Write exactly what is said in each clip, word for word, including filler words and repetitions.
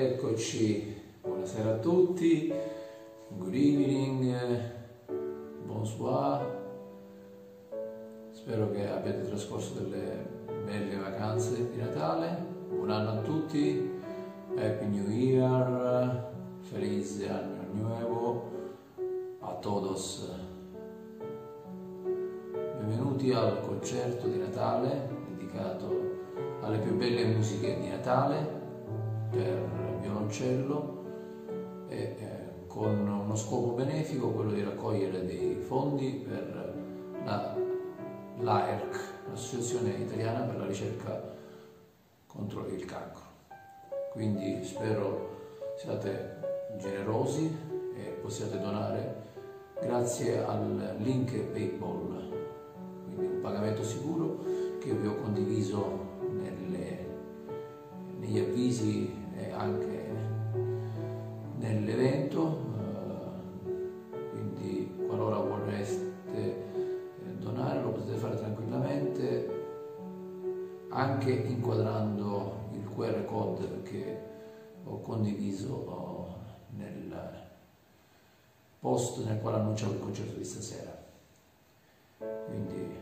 Eccoci, buonasera a tutti, good evening, bonsoir, spero che abbiate trascorso delle belle vacanze di Natale, buon anno a tutti, Happy New Year, Feliz Año Nuevo a todos. Benvenuti al concerto di Natale dedicato alle più belle musiche di Natale per violoncello e eh, con uno scopo benefico, quello di raccogliere dei fondi per l'A I R C, l'Associazione Italiana per la Ricerca contro il Cancro. Quindi spero siate generosi e possiate donare grazie al link PayPal, quindi un pagamento sicuro che vi ho condiviso nelle, negli avvisi e anche nell'evento. Quindi qualora vorreste donare lo potete fare tranquillamente anche inquadrando il Q R code che ho condiviso nel post nel quale annunciavo il concerto di stasera. Quindi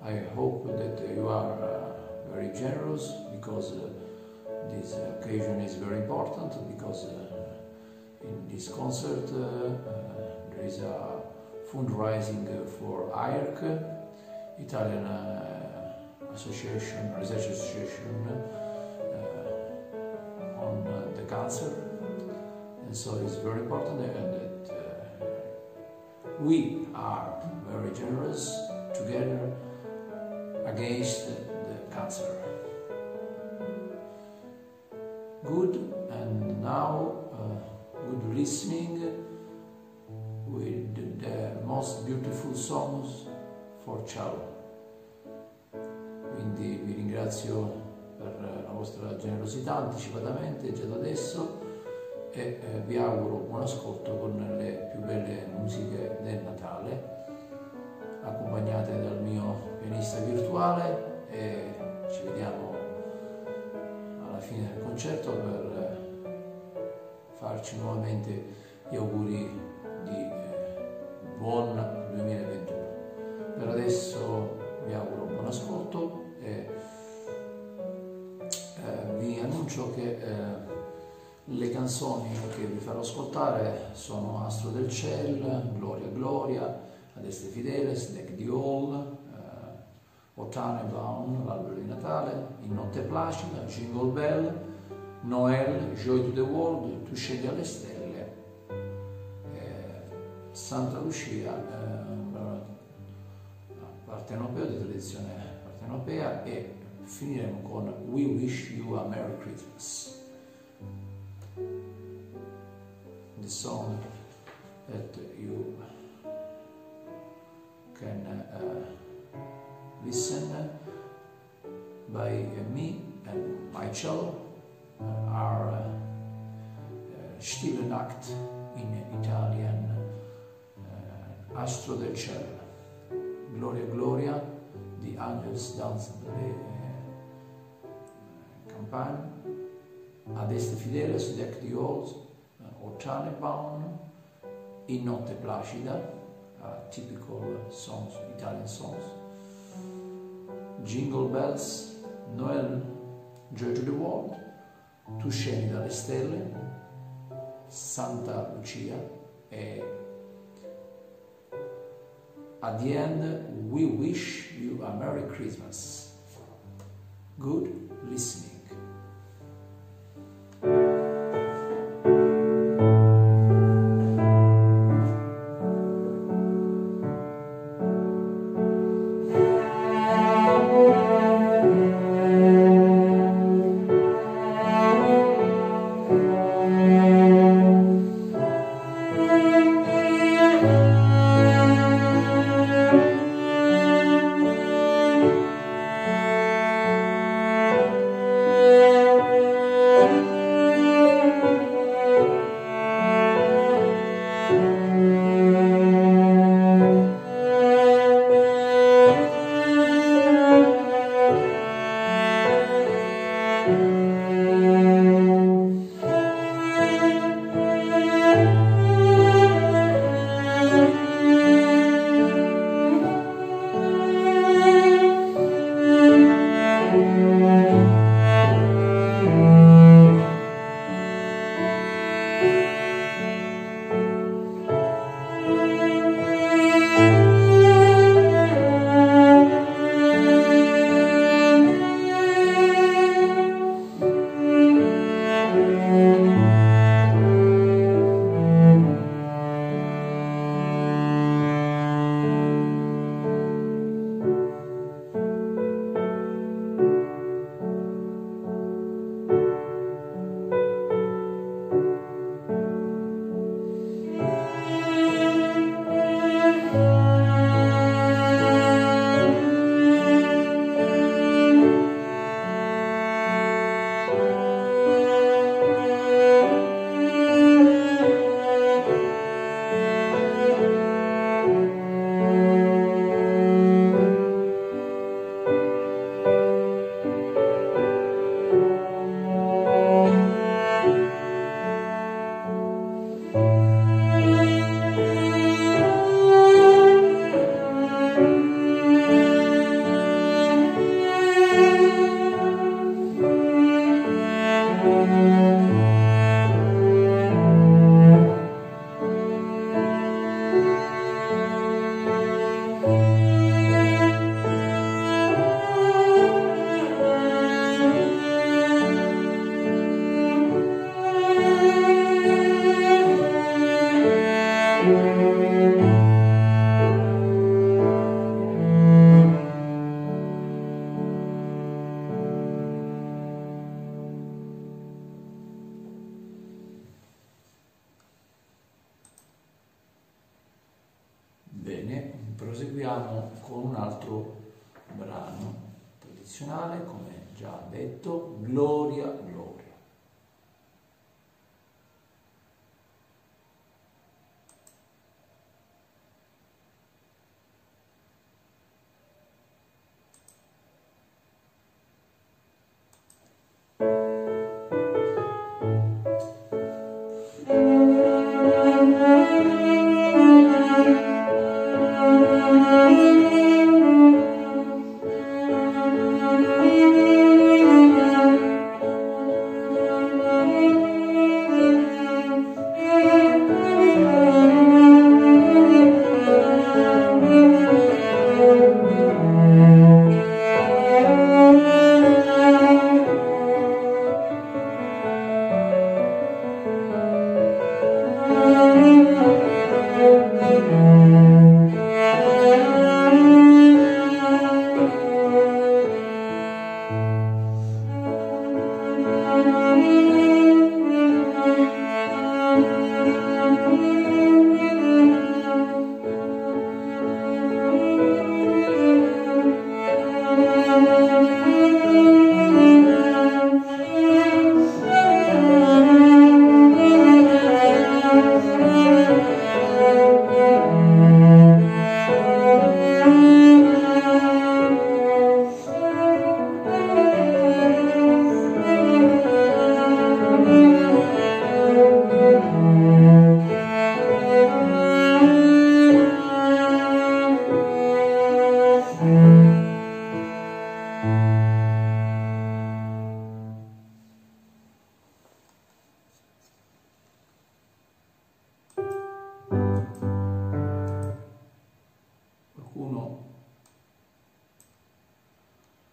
I hope that you are uh, very generous because uh, this occasion is very important, because uh, in this concert uh, uh, there is a fundraising for A I R C, Italian uh, Association, Research Association uh, on uh, the cancer, and so it's very important that uh, we are very generous together against the cancer. Good, and now uh, good listening with the most beautiful songs for ciao. Quindi vi ringrazio per la vostra generosità anticipatamente già da adesso e eh, vi auguro buon ascolto con le più belle musiche del Natale, accompagnate dal mio pianista virtuale, e ci vediamo alla fine del concerto per farci nuovamente gli auguri di buon duemilaventuno. Per adesso vi auguro buon ascolto e vi annuncio che le canzoni che vi farò ascoltare sono Astro del Ciel, Gloria Gloria, Adeste Fideles, Deck the All, uh, O Tannenbaum, l'albero di Natale, In Notte Placida, Jingle Bell, Noel, Joy to the World, Tu scendi alle stelle, eh, Santa Lucia, eh, partenopeo di tradizione partenopea, e finiremo con We Wish You a Merry Christmas. The song that you can uh, listen by uh, me and my cello uh, are uh, uh, Stille Nacht in Italian, uh, Astro del Ciel, Gloria Gloria, the angels dance the uh, campaign, Adeste Fideles, Deck the All, uh, O Tannenbaum, In Notte Placida, typical songs, Italian songs, Jingle Bells, Noel, Joy to the World, Tu scendi alle stelle, Santa Lucia, e at the end We Wish You a Merry Christmas. Good listening. Bene, proseguiamo con un altro brano tradizionale, come già detto, Gloria, Gloria.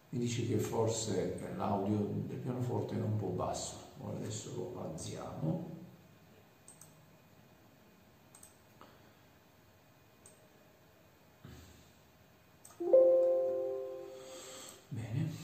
Mi dice che forse l'audio del pianoforte è un po' basso, ora adesso lo alziamo. Bene.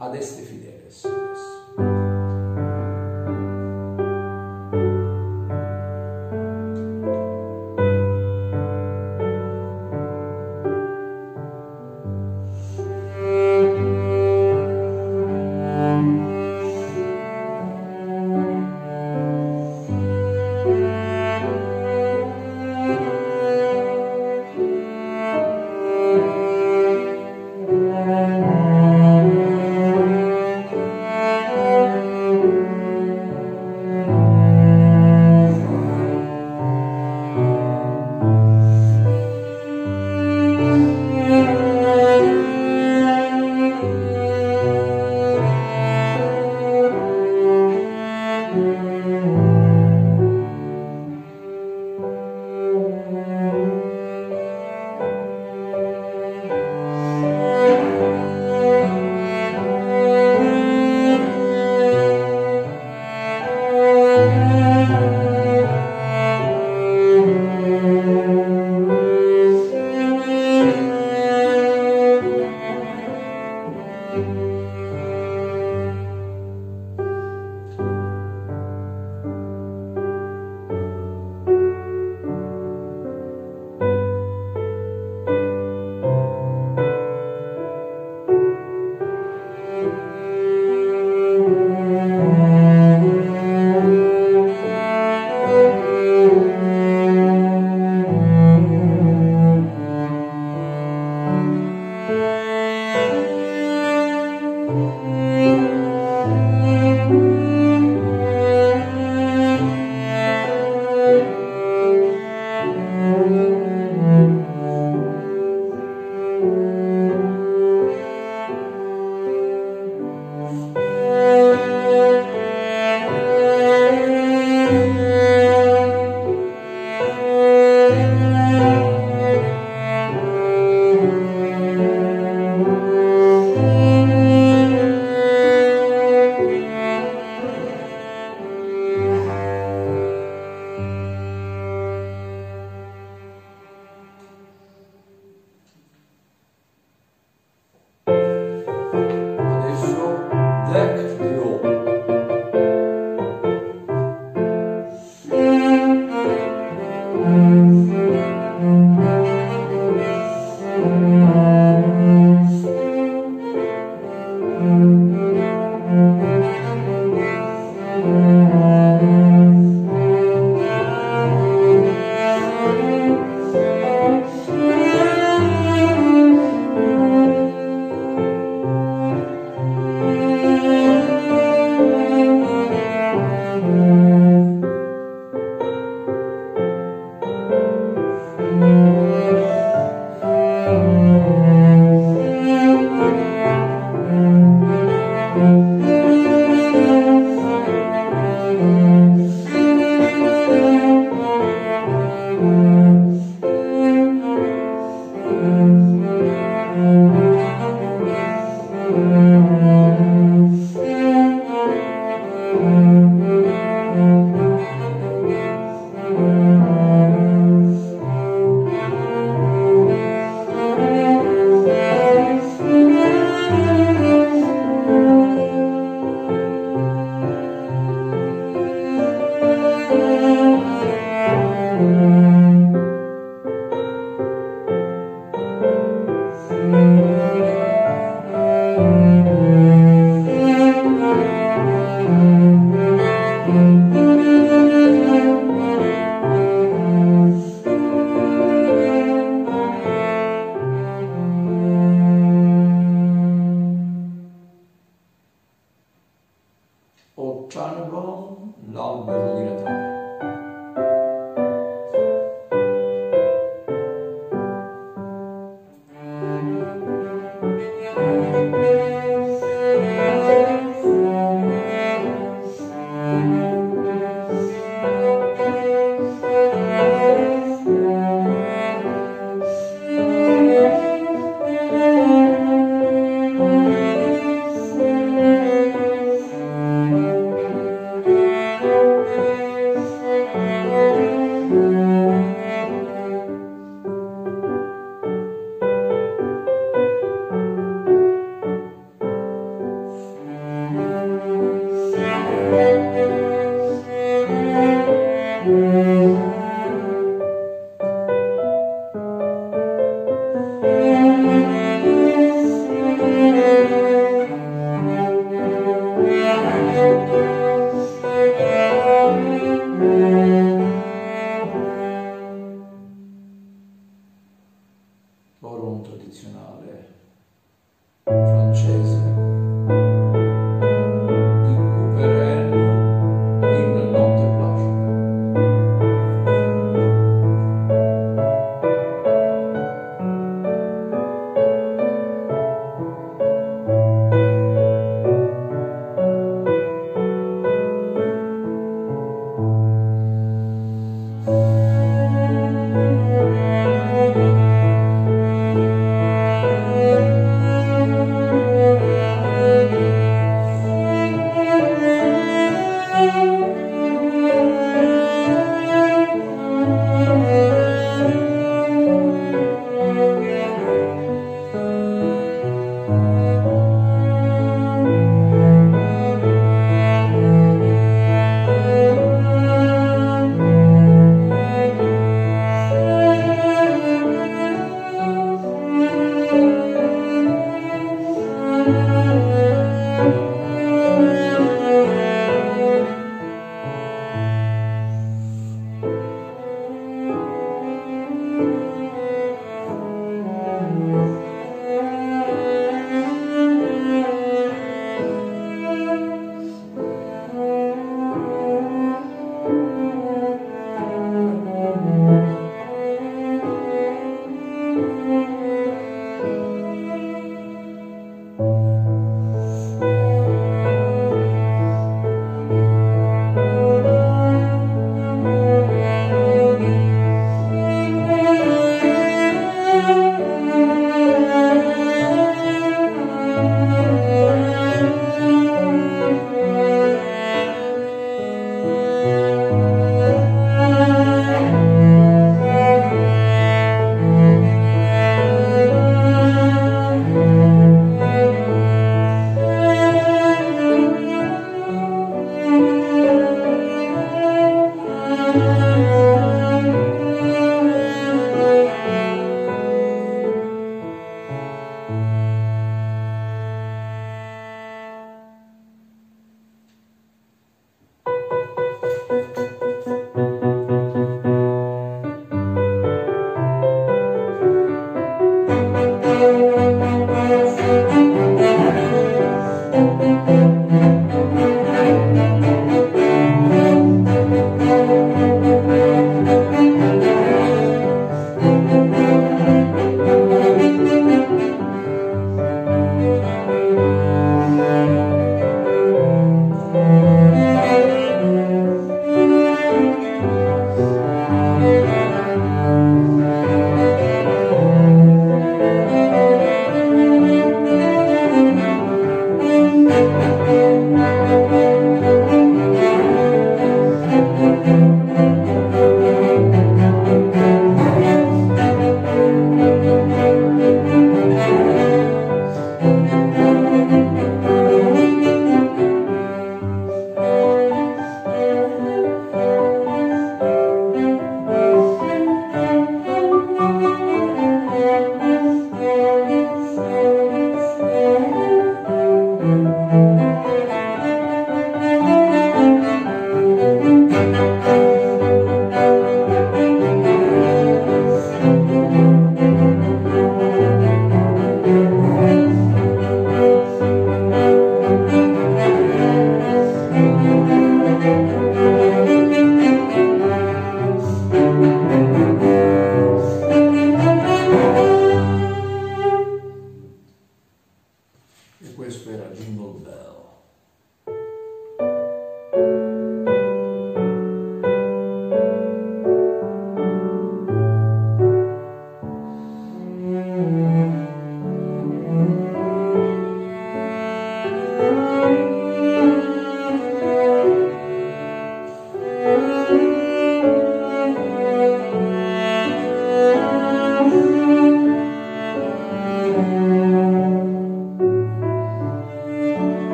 Adeste Fideles.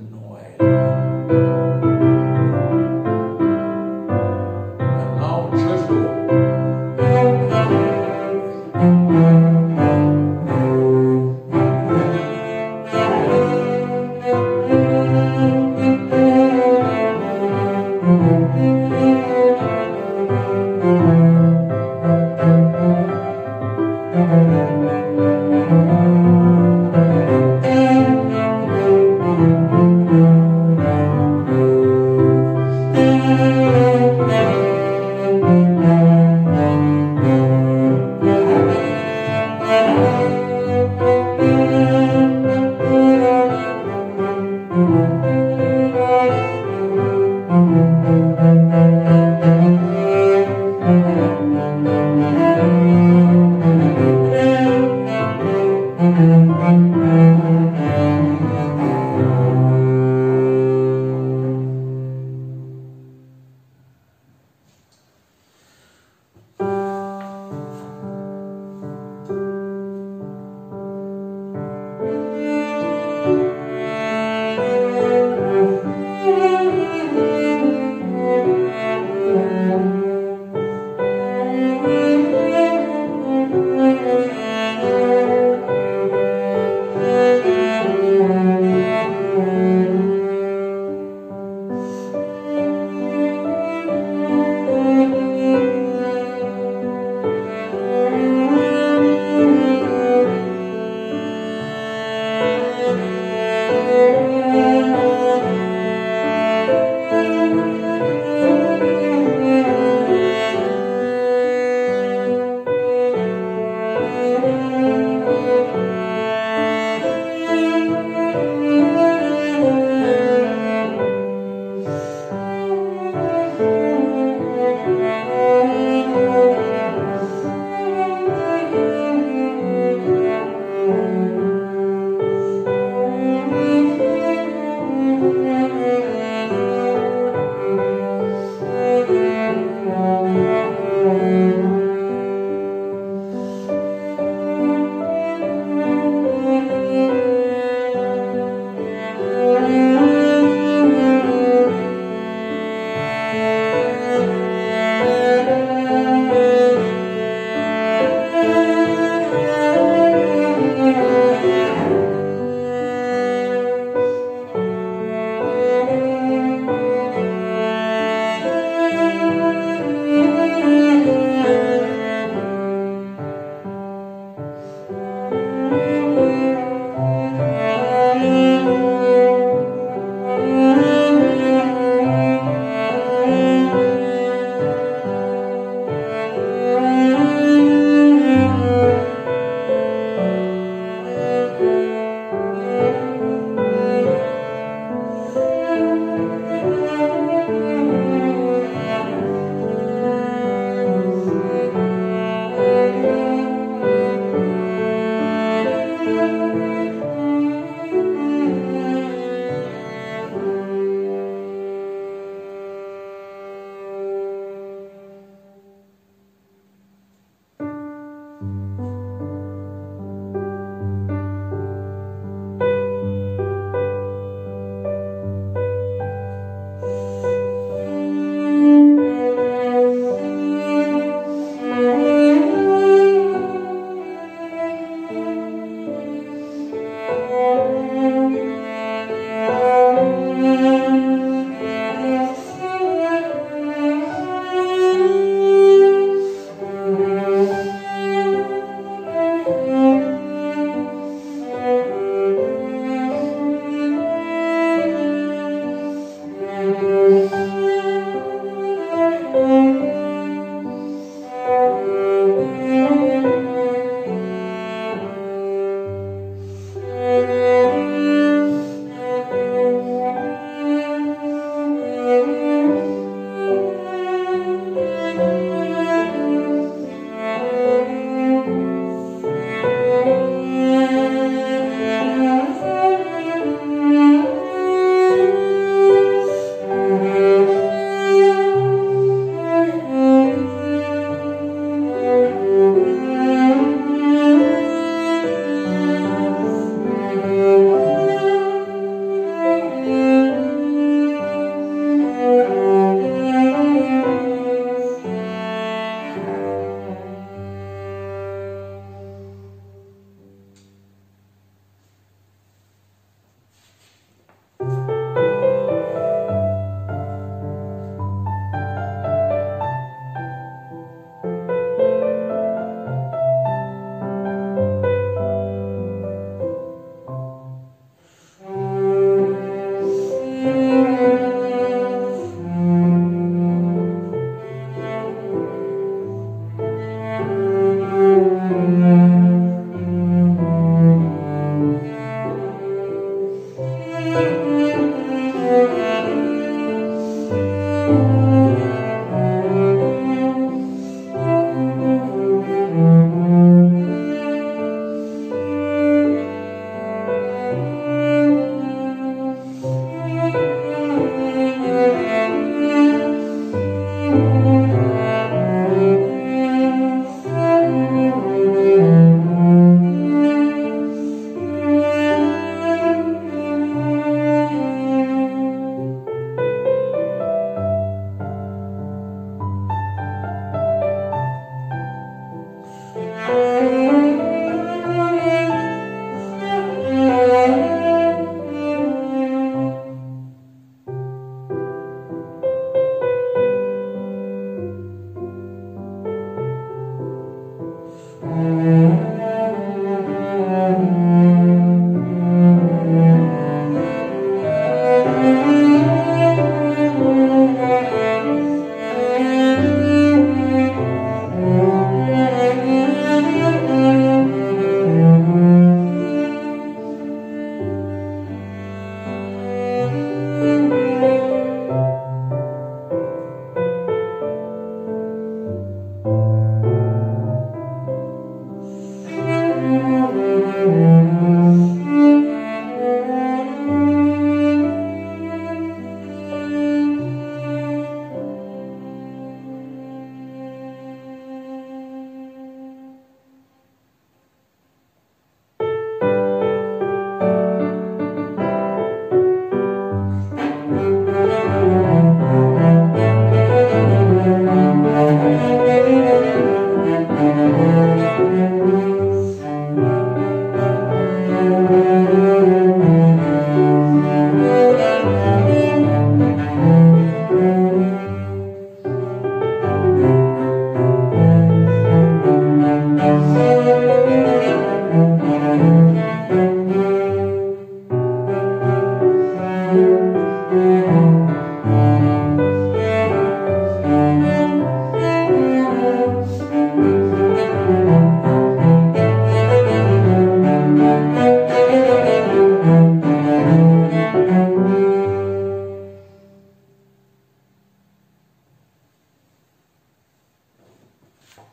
Thank you.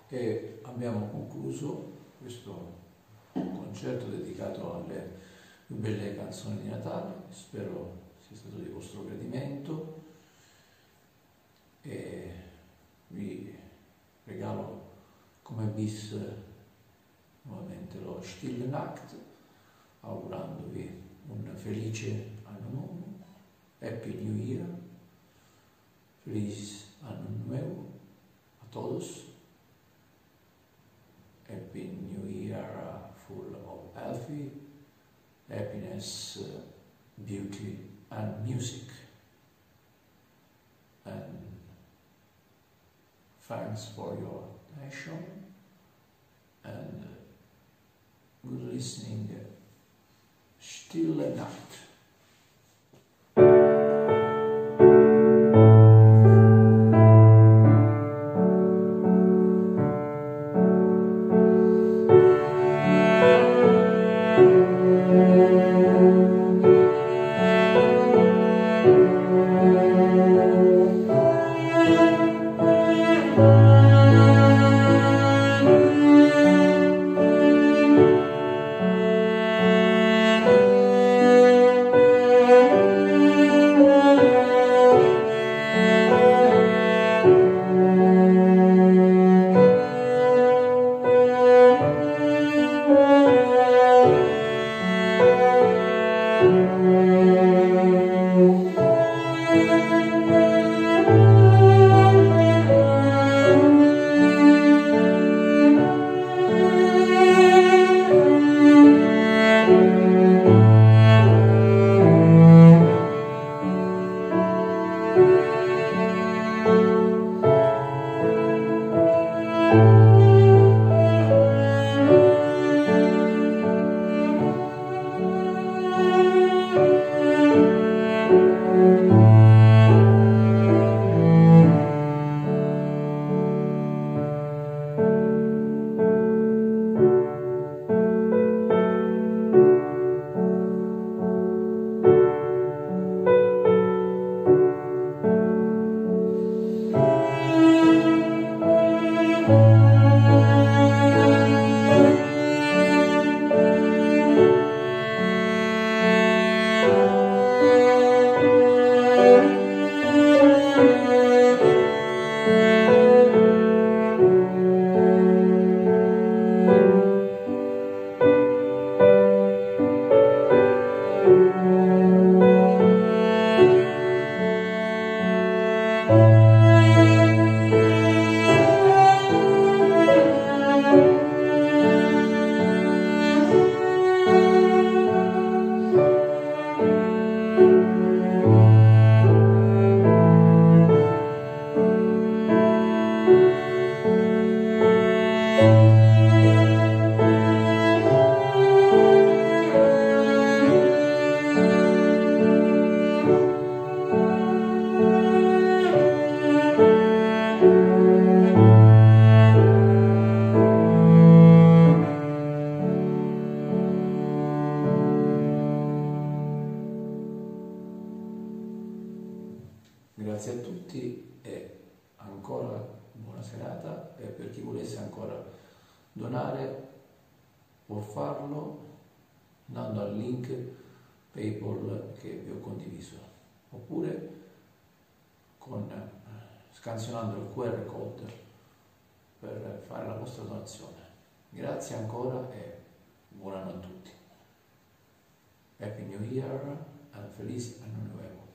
E abbiamo concluso questo concerto dedicato alle più belle canzoni di Natale. Spero sia stato di vostro gradimento e vi regalo come bis nuovamente lo Stille Nacht, augurandovi un felice anno nuovo, Happy New Year, feliz anno nuevo a todos. Happy New Year, uh, full of healthy, happiness, uh, beauty and music. And thanks for your attention and uh, good listening. Uh, Stille Nacht. Thank you. donare può farlo andando al link PayPal che vi ho condiviso, oppure con, scansionando il Q R code per fare la vostra donazione. Grazie ancora e buon anno a tutti. Happy New Year and Feliz Anno Nuevo.